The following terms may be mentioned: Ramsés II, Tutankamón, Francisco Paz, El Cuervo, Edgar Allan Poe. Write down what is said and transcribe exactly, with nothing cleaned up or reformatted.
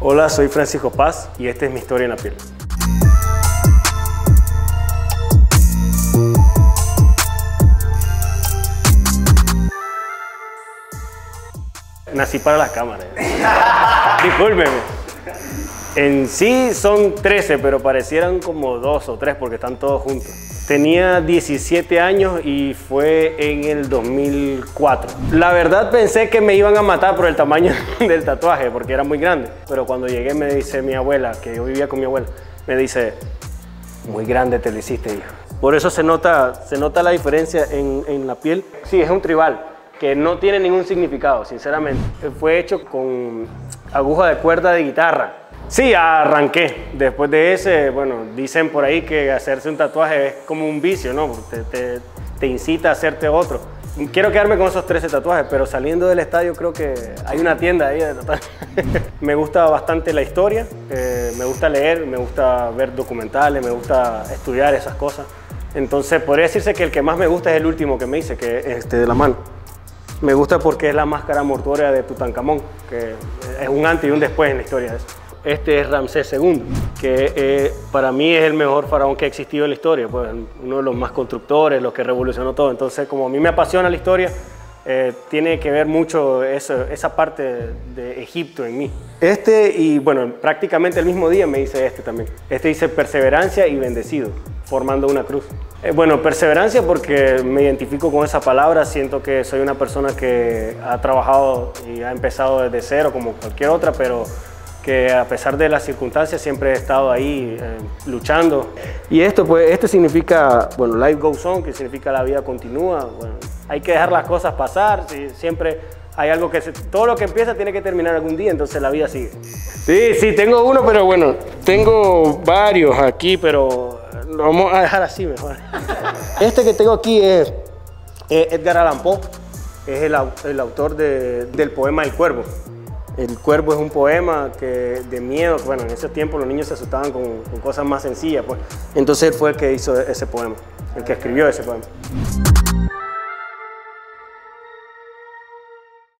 Hola, soy Francisco Paz y esta es mi historia en la piel. Nací para las cámaras. Discúlpeme. En sí son trece, pero parecieran como dos o tres porque están todos juntos. Tenía diecisiete años y fue en el dos mil cuatro. La verdad pensé que me iban a matar por el tamaño del tatuaje, porque era muy grande. Pero cuando llegué me dice mi abuela, que yo vivía con mi abuela, me dice, muy grande te lo hiciste, hijo. Por eso se nota, se nota la diferencia en, en la piel. Sí, es un tribal que no tiene ningún significado, sinceramente. Fue hecho con aguja de cuerda de guitarra. Sí, arranqué. Después de ese, bueno, dicen por ahí que hacerse un tatuaje es como un vicio, ¿no? Te, te, te incita a hacerte otro. Quiero quedarme con esos trece tatuajes, pero saliendo del estadio creo que hay una tienda ahí de tatuajes. Me gusta bastante la historia, eh, me gusta leer, me gusta ver documentales, me gusta estudiar esas cosas. Entonces podría decirse que el que más me gusta es el último que me hice, que es este de la mano. Me gusta porque es la máscara mortuoria de Tutankamón, que es un antes y un después en la historia de eso. Este es Ramsés segundo, que eh, para mí es el mejor faraón que ha existido en la historia, pues, uno de los más constructores, los que revolucionó todo. Entonces, como a mí me apasiona la historia, eh, tiene que ver mucho eso, esa parte de, de Egipto en mí. Este, y bueno, prácticamente el mismo día me hice este también. Este dice perseverancia y bendecido, formando una cruz. Eh, bueno, perseverancia porque me identifico con esa palabra, siento que soy una persona que ha trabajado y ha empezado desde cero como cualquier otra, pero que a pesar de las circunstancias siempre he estado ahí eh, luchando. Y esto, pues, esto significa, bueno, life goes on, que significa la vida continúa. Bueno, hay que dejar las cosas pasar, si, siempre hay algo que, se, todo lo que empieza tiene que terminar algún día, entonces la vida sigue. Sí, sí, tengo uno, pero bueno, tengo varios aquí, pero lo vamos a dejar así mejor. Este que tengo aquí es eh, Edgar Allan Poe, es el, el autor de, del poema El Cuervo. El Cuervo es un poema que, de miedo, bueno, en ese tiempo los niños se asustaban con, con cosas más sencillas, pues. Entonces él fue el que hizo ese poema, el que escribió ese poema.